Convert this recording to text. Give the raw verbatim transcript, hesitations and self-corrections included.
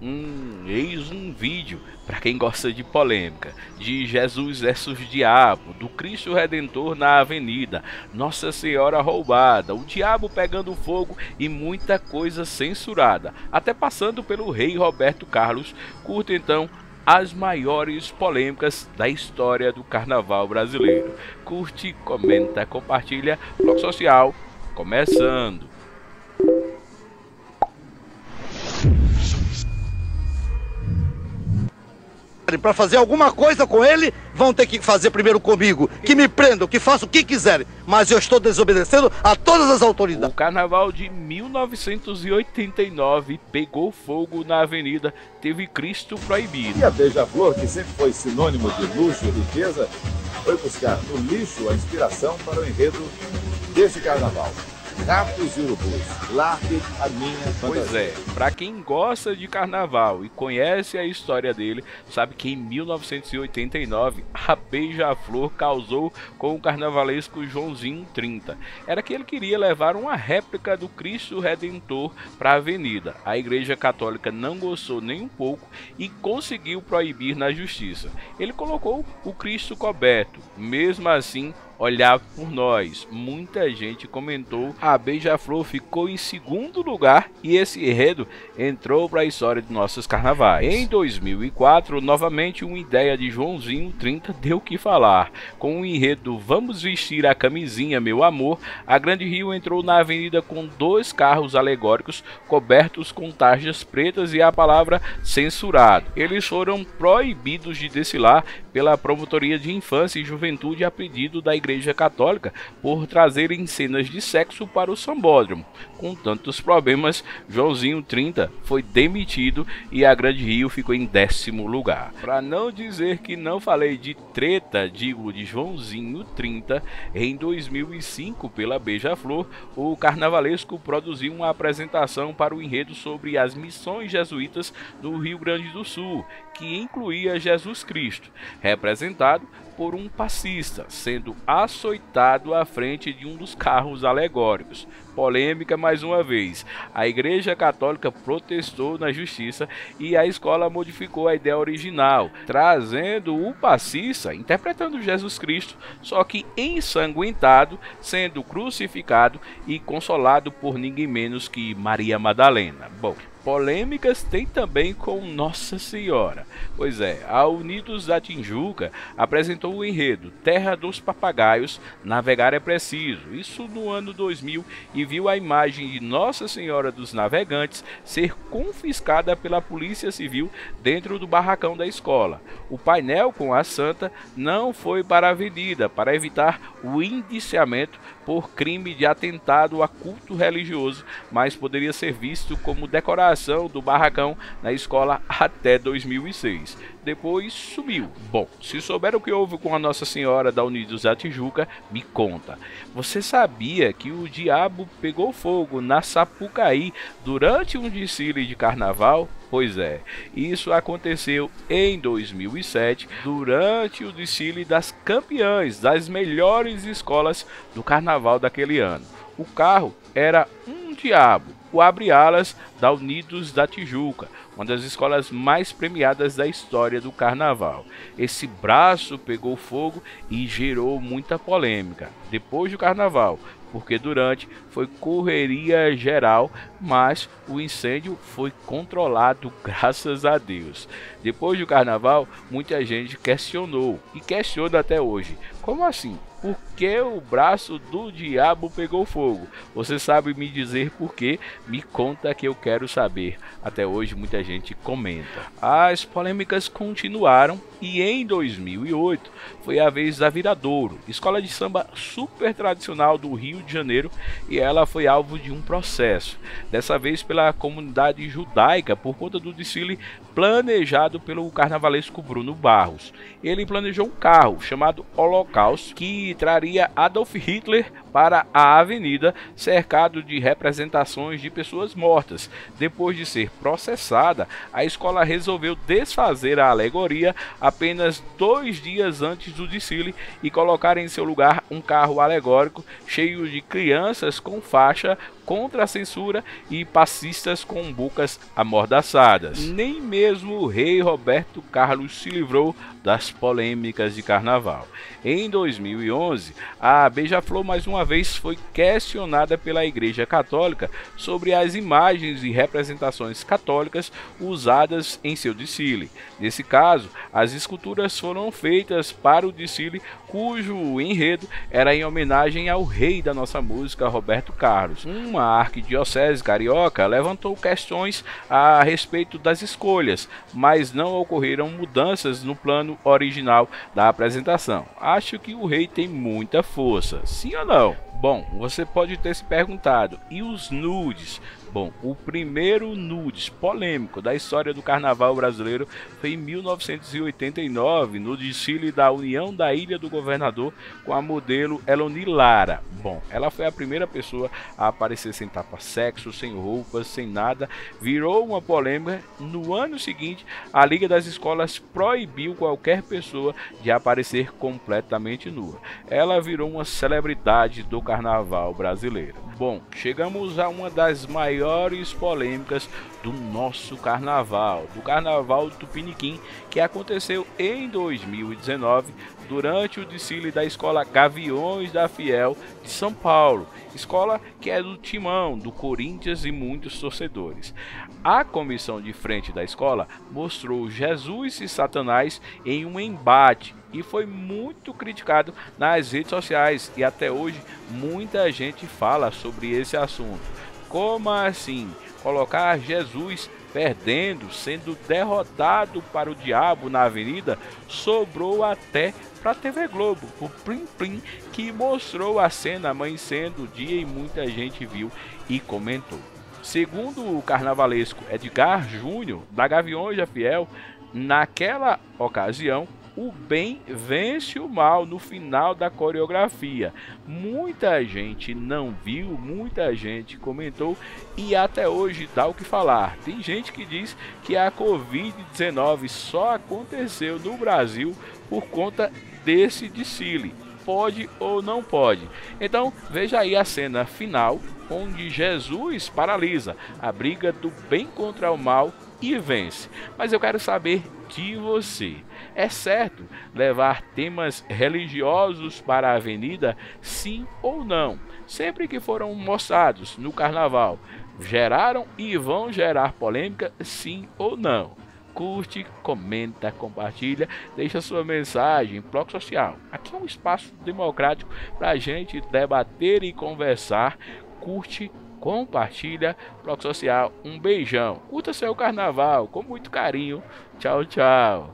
Hum, eis um vídeo para quem gosta de polêmica, de Jesus versus Diabo, do Cristo Redentor na avenida, Nossa Senhora roubada, o diabo pegando fogo e muita coisa censurada, até passando pelo rei Roberto Carlos. Curta então as maiores polêmicas da história do carnaval brasileiro. Curte, comenta, compartilha. Ploc Social, começando! Para fazer alguma coisa com ele, vão ter que fazer primeiro comigo. Que me prendam, que façam o que quiserem. Mas eu estou desobedecendo a todas as autoridades. O carnaval de mil novecentos e oitenta e nove pegou fogo na avenida, teve Cristo proibido. E a Beija-Flor, que sempre foi sinônimo de luxo e riqueza, foi buscar no lixo a inspiração para o enredo desse carnaval. Ratos e urubus, largue a minha fantasia. Pois é, pra quem gosta de carnaval e conhece a história dele, sabe que em mil novecentos e oitenta e nove a Beija-Flor causou com o carnavalesco Joãozinho Trinta. Era que ele queria levar uma réplica do Cristo Redentor pra avenida. A Igreja Católica não gostou nem um pouco e conseguiu proibir na justiça. Ele colocou o Cristo coberto, mesmo assim, olhar por nós. Muita gente comentou, a Beija-Flor ficou em segundo lugar e esse enredo entrou para a história de nossos carnavais. Em dois mil e quatro, novamente uma ideia de Joãozinho Trinta deu o que falar. Com o enredo Vamos Vestir a Camisinha, Meu Amor, a Grande Rio entrou na avenida com dois carros alegóricos cobertos com tarjas pretas e a palavra censurado. Eles foram proibidos de desfilar pela Promotoria de Infância e Juventude a pedido da Igreja Igreja Católica por trazerem cenas de sexo para o Sambódromo. Com tantos problemas, Joãozinho Trinta foi demitido e a Grande Rio ficou em décimo lugar. Para não dizer que não falei de treta, digo de Joãozinho Trinta, em dois mil e cinco, pela Beija-Flor, o carnavalesco produziu uma apresentação para o enredo sobre as missões jesuítas no Rio Grande do Sul, que incluía Jesus Cristo, representado por um passista, sendo açoitado à frente de um dos carros alegóricos. Polêmica mais uma vez. A Igreja Católica protestou na justiça e a escola modificou a ideia original, trazendo o passista, interpretando Jesus Cristo, só que ensanguentado, sendo crucificado e consolado por ninguém menos que Maria Madalena. Bom, polêmicas tem também com Nossa Senhora. Pois é, a Unidos da Tijuca apresentou o enredo Terra dos Papagaios, Navegar é Preciso. Isso no ano dois mil, e viu a imagem de Nossa Senhora dos Navegantes ser confiscada pela Polícia Civil dentro do barracão da escola. O painel com a santa não foi para a avenida para evitar o indiciamento por crime de atentado a culto religioso, mas poderia ser visto como decoração do barracão na escola até dois mil e seis. Depois sumiu. Bom, se souber o que houve com a Nossa Senhora da Unidos da Tijuca, me conta. Você sabia que o diabo pegou fogo na Sapucaí durante um desfile de carnaval? Pois é, isso aconteceu em dois mil e sete, durante o desfile das campeãs das melhores escolas do carnaval daquele ano. O carro era um diabo, o abre-alas da Unidos da Tijuca, uma das escolas mais premiadas da história do carnaval. Esse braço pegou fogo e gerou muita polêmica depois do carnaval, porque durante foi correria geral, mas o incêndio foi controlado, graças a Deus. Depois do carnaval, muita gente questionou e questiona até hoje. Como assim? Por que o braço do diabo pegou fogo? Você sabe me dizer por quê? Me conta que eu quero saber. Até hoje muita gente comenta. As polêmicas continuaram e em dois mil e oito foi a vez da Viradouro, escola de samba super tradicional do Rio de Janeiro, e ela foi alvo de um processo, dessa vez pela comunidade judaica, por conta do desfile planejado pelo carnavalesco Bruno Barros. Ele planejou um carro chamado Holocausto, que e traria Adolf Hitler para a avenida, cercado de representações de pessoas mortas. Depois de ser processada, a escola resolveu desfazer a alegoria apenas dois dias antes do desfile e colocar em seu lugar um carro alegórico cheio de crianças com faixa contra a censura e passistas com bocas amordaçadas. Nem mesmo o rei Roberto Carlos se livrou das polêmicas de carnaval. Em dois mil e onze, a Beija-Flor mais uma vez foi questionada pela Igreja Católica sobre as imagens e representações católicas usadas em seu desfile. Nesse caso, as esculturas foram feitas para o desfile cujo enredo era em homenagem ao rei da nossa música, Roberto Carlos. Uma arquidiocese carioca levantou questões a respeito das escolhas, mas não ocorreram mudanças no plano original da apresentação. Acho que o rei tem muita força, sim ou não? Bom, você pode ter se perguntado, e os nudes? Bom, o primeiro nudes polêmico da história do carnaval brasileiro foi em mil novecentos e oitenta e nove, no desfile da União da Ilha do Governador com a modelo Eloní Lara. Bom, ela foi a primeira pessoa a aparecer sem tapa-sexo, sem roupas, sem nada. Virou uma polêmica. No ano seguinte, a Liga das Escolas proibiu qualquer pessoa de aparecer completamente nua. Ela virou uma celebridade do carnaval brasileiro. Bom, chegamos a uma das maiores maiores polêmicas do nosso carnaval, do carnaval Tupiniquim, que aconteceu em dois mil e dezenove durante o desfile da escola Gaviões da Fiel de São Paulo, escola que é do timão do Corinthians e muitos torcedores. A comissão de frente da escola mostrou Jesus e Satanás em um embate e foi muito criticado nas redes sociais, e até hoje muita gente fala sobre esse assunto. Como assim? Colocar Jesus perdendo, sendo derrotado para o diabo na avenida, sobrou até para a T V Globo, o Plim Plim, que mostrou a cena amanhecendo o dia e muita gente viu e comentou. Segundo o carnavalesco Edgar Júnior, da Gaviões da Fiel, naquela ocasião, o bem vence o mal no final da coreografia. Muita gente não viu, muita gente comentou e até hoje dá o que falar. Tem gente que diz que a Covid dezenove só aconteceu no Brasil por conta desse desfile. Pode ou não pode? Então veja aí a cena final, onde Jesus paralisa a briga do bem contra o mal e vence. Mas eu quero saber de você. É certo levar temas religiosos para a avenida, sim ou não? Sempre que foram mostrados no carnaval, geraram e vão gerar polêmica, sim ou não? Curte, comenta, compartilha, deixa sua mensagem. Ploc Social, aqui é um espaço democrático para a gente debater e conversar. Curte, compartilha, Ploc Social, um beijão, curta seu carnaval com muito carinho, tchau, tchau.